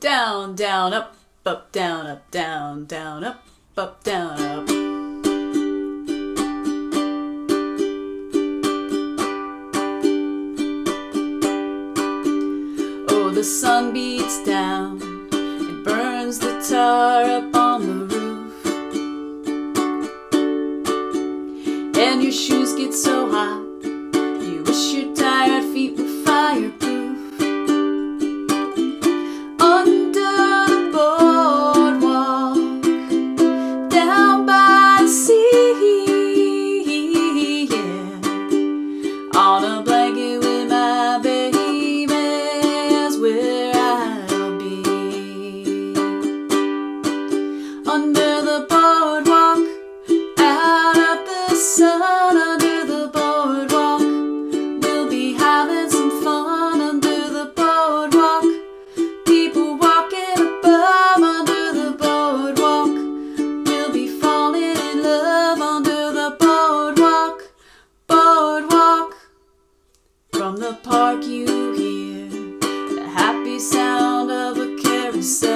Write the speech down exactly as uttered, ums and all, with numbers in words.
Down, down, up, up, down, up, down, down, up, up, down, up. Oh, the sun beats down, it burns the tar up on the roof, and your shoes get so hot, you wish your tired feet were fireproof. Under the boardwalk, out of the sun. Under the boardwalk, we'll be having some fun. Under the boardwalk, people walking above. Under the boardwalk, we'll be falling in love. Under the boardwalk, boardwalk. From the park you hear the happy sound of a carousel.